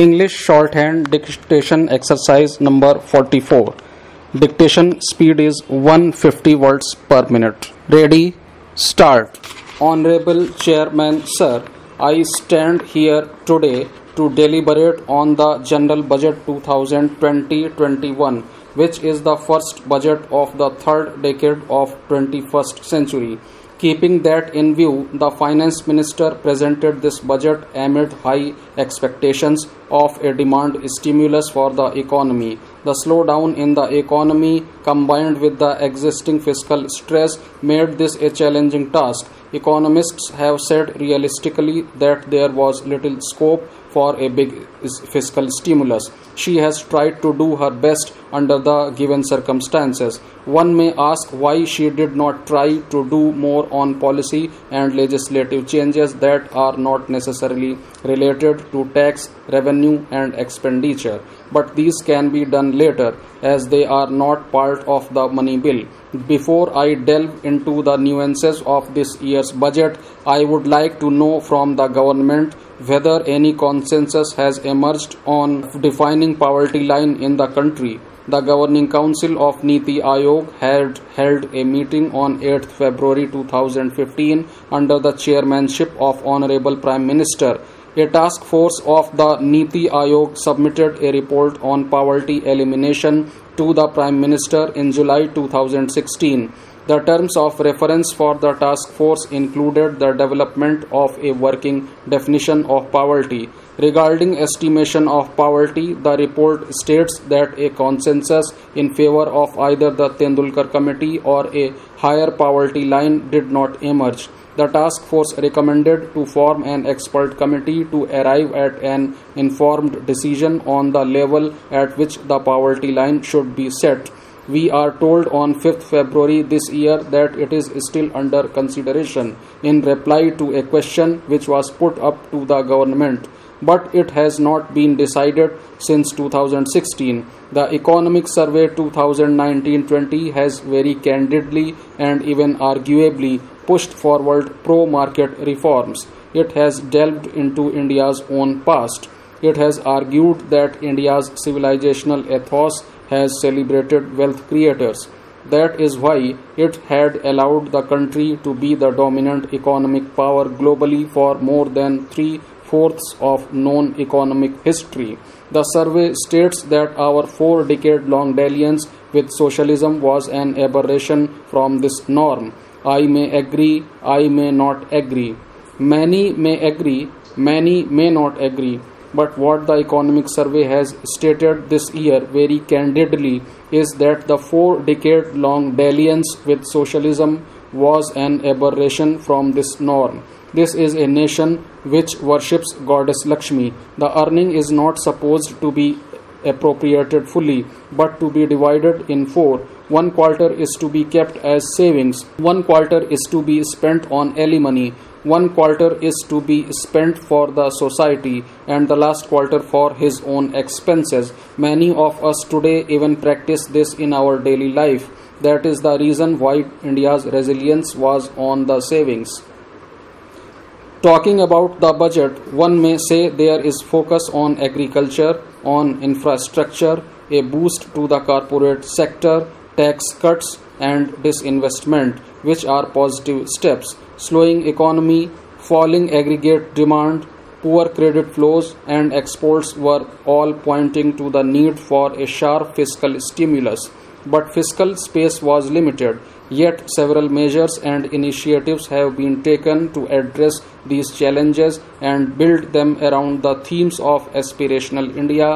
English shorthand dictation exercise number 44. Dictation speed is 150 words per minute. Ready, start. Honorable Chairman, sir, I stand here today to deliberate on the General Budget 2020-21, which is the first budget of the third decade of 21st century. Keeping that in view, the Finance Minister presented this budget amid high expectations of a demand stimulus for the economy. The slowdown in the economy combined with the existing fiscal stress made this a challenging task. Economists have said realistically that there was little scope for a big fiscal stimulus. She has tried to do her best under the given circumstances. One may ask why she did not try to do more on policy and legislative changes that are not necessarily related to tax, revenue and expenditure. But these can be done later as they are not part of the money bill. Before I delve into the nuances of this year's budget, I would like to know from the government whether any consensus has emerged on defining poverty line in the country. The Governing Council of Niti Aayog had held a meeting on 8th February 2015 under the chairmanship of Honorable Prime Minister. A task force of the Niti Aayog submitted a report on poverty elimination to the Prime Minister in July 2016. The terms of reference for the task force included the development of a working definition of poverty. Regarding estimation of poverty, the report states that a consensus in favor of either the Tendulkar Committee or a higher poverty line did not emerge. The task force recommended to form an expert committee to arrive at an informed decision on the level at which the poverty line should be set. We are told on 5th February this year that it is still under consideration in reply to a question which was put up to the government, but it has not been decided since 2016. The Economic Survey 2019-20 has very candidly and even arguably pushed forward pro-market reforms. It has delved into India's own past. It has argued that India's civilizational ethos has celebrated wealth creators. That is why it had allowed the country to be the dominant economic power globally for more than 3/4 of known economic history. The survey states that our 4-decade-long dalliance with socialism was an aberration from this norm. I may agree, I may not agree. Many may agree, many may not agree. But what the Economic Survey has stated this year very candidly is that the 4-decade-long dalliance with socialism was an aberration from this norm. This is a nation which worships Goddess Lakshmi. The earning is not supposed to be appropriated fully, but to be divided in 4. 1/4 is to be kept as savings. 1/4 is to be spent on alimony. 1/4 is to be spent for the society and the last quarter for his own expenses. Many of us today even practice this in our daily life. That is the reason why India's resilience was on the savings. Talking about the budget, one may say there is focus on agriculture, on infrastructure, a boost to the corporate sector, tax cuts and disinvestment, which are positive steps. Slowing economy, falling aggregate demand, poor credit flows and exports were all pointing to the need for a sharp fiscal stimulus. But fiscal space was limited, yet several measures and initiatives have been taken to address these challenges and build them around the themes of aspirational India,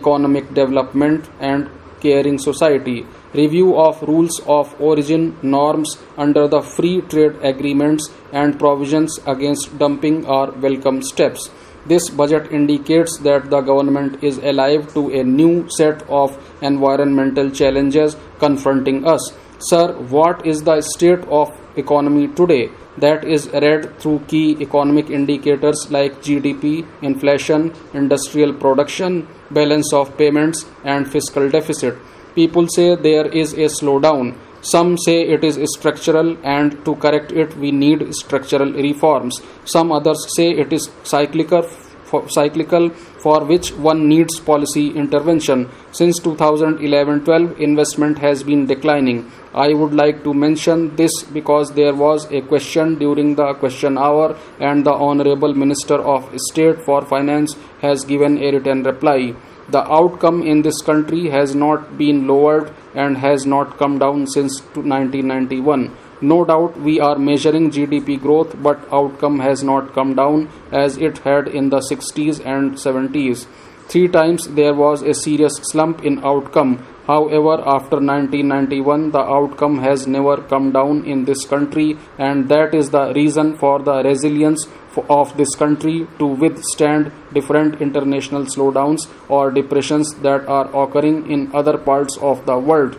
economic development and caring society. Review of rules of origin norms under the free trade agreements and provisions against dumping are welcome steps. This budget indicates that the government is alive to a new set of environmental challenges confronting us. Sir, what is the state of economy today? That is read through key economic indicators like GDP, inflation, industrial production, balance of payments, and fiscal deficit. People say there is a slowdown. Some say it is structural and to correct it we need structural reforms. Some others say it is cyclical for which one needs policy intervention. Since 2011-12, investment has been declining. I would like to mention this because there was a question during the question hour and the Honorable Minister of State for Finance has given a written reply. The outcome in this country has not been lowered and has not come down since 1991. No doubt we are measuring GDP growth, but outcome has not come down as it had in the 60s and 70s. 3 times there was a serious slump in outcome. However, after 1991, the outcome has never come down in this country, and that is the reason for the resilience of this country to withstand different international slowdowns or depressions that are occurring in other parts of the world.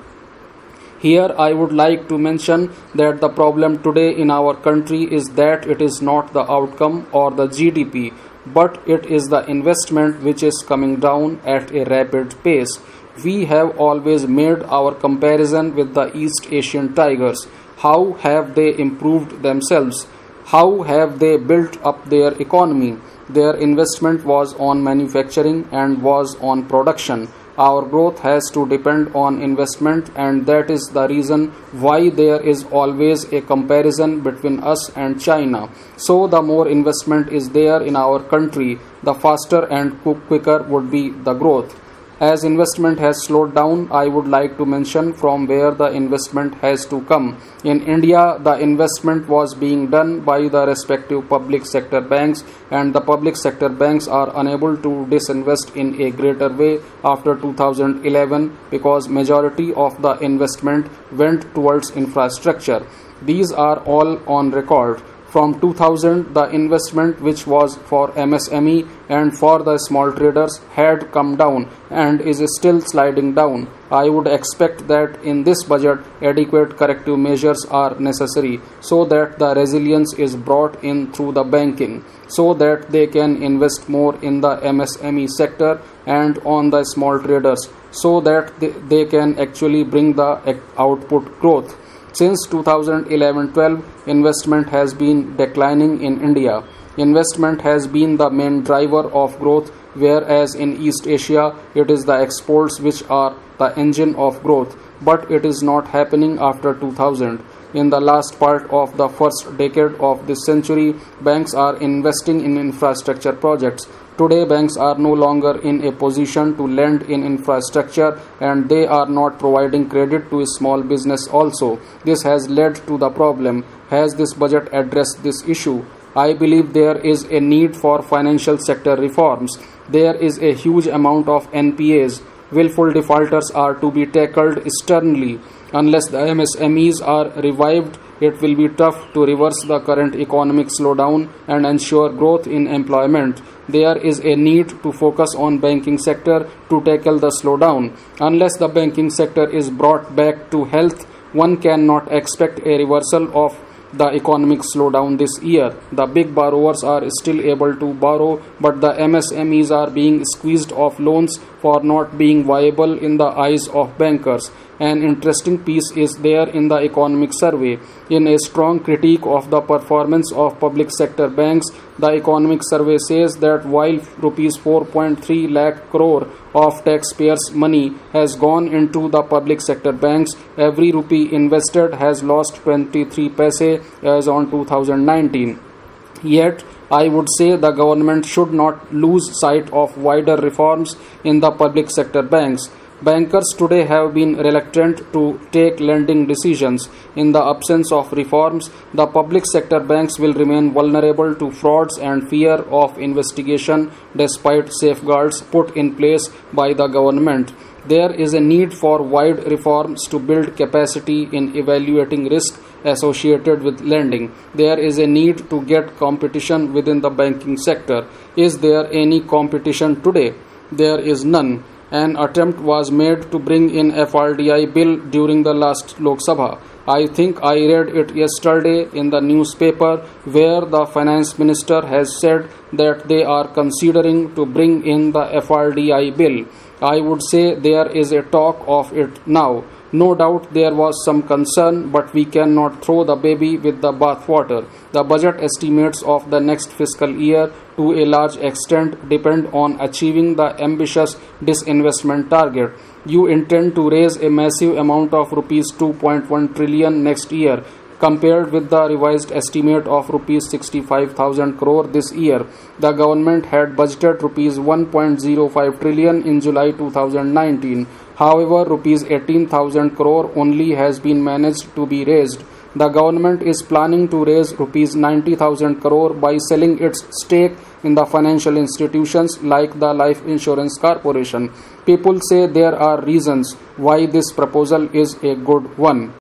Here I would like to mention that the problem today in our country is that it is not the outcome or the GDP, but it is the investment which is coming down at a rapid pace. We have always made our comparison with the East Asian Tigers. How have they improved themselves? How have they built up their economy? Their investment was on manufacturing and was on production. Our growth has to depend on investment, and that is the reason why there is always a comparison between us and China. So the more investment is there in our country, the faster and quicker would be the growth. As investment has slowed down, I would like to mention from where the investment has to come. In India, the investment was being done by the respective public sector banks, and the public sector banks are unable to disinvest in a greater way after 2011 because majority of the investment went towards infrastructure. These are all on record. From 2000, the investment which was for MSME and for the small traders had come down and is still sliding down. I would expect that in this budget, adequate corrective measures are necessary so that the resilience is brought in through the banking, so that they can invest more in the MSME sector and on the small traders, so that they can actually bring the output growth. Since 2011-12, investment has been declining in India. Investment has been the main driver of growth, whereas in East Asia, it is the exports which are the engine of growth. But it is not happening after 2000. In the last part of the first decade of this century, banks are investing in infrastructure projects. Today, banks are no longer in a position to lend in infrastructure, and they are not providing credit to small business also. This has led to the problem. Has this budget addressed this issue? I believe there is a need for financial sector reforms. There is a huge amount of NPAs. Willful defaulters are to be tackled sternly. Unless the MSMEs are revived, it will be tough to reverse the current economic slowdown and ensure growth in employment. There is a need to focus on banking sector to tackle the slowdown. Unless the banking sector is brought back to health, one cannot expect a reversal of the economic slowdown this year. The big borrowers are still able to borrow, but the MSMEs are being squeezed off loans for not being viable in the eyes of bankers. An interesting piece is there in the economic survey. In a strong critique of the performance of public sector banks, the economic survey says that while rupees 4.3 lakh crore of taxpayers' money has gone into the public sector banks, every rupee invested has lost 23 paise as on 2019. Yet, I would say the government should not lose sight of wider reforms in the public sector banks. Bankers today have been reluctant to take lending decisions. In the absence of reforms, the public sector banks will remain vulnerable to frauds and fear of investigation despite safeguards put in place by the government. There is a need for wide reforms to build capacity in evaluating risk associated with lending. There is a need to get competition within the banking sector. Is there any competition today? There is none. An attempt was made to bring in FRDI bill during the last Lok Sabha. I think I read it yesterday in the newspaper where the finance minister has said that they are considering to bring in the FRDI bill. I would say there is a talk of it now. No doubt there was some concern, but we cannot throw the baby with the bathwater. The budget estimates of the next fiscal year to a large extent depend on achieving the ambitious disinvestment target. You intend to raise a massive amount of rupees 2.1 trillion next year, compared with the revised estimate of rupees 65,000 crore this year. The government had budgeted rupees 1.05 trillion in July 2019. However, rupees 18,000 crore only has been managed to be raised. The government is planning to raise rupees 90,000 crore by selling its stake in the financial institutions like the Life Insurance Corporation. People say there are reasons why this proposal is a good one.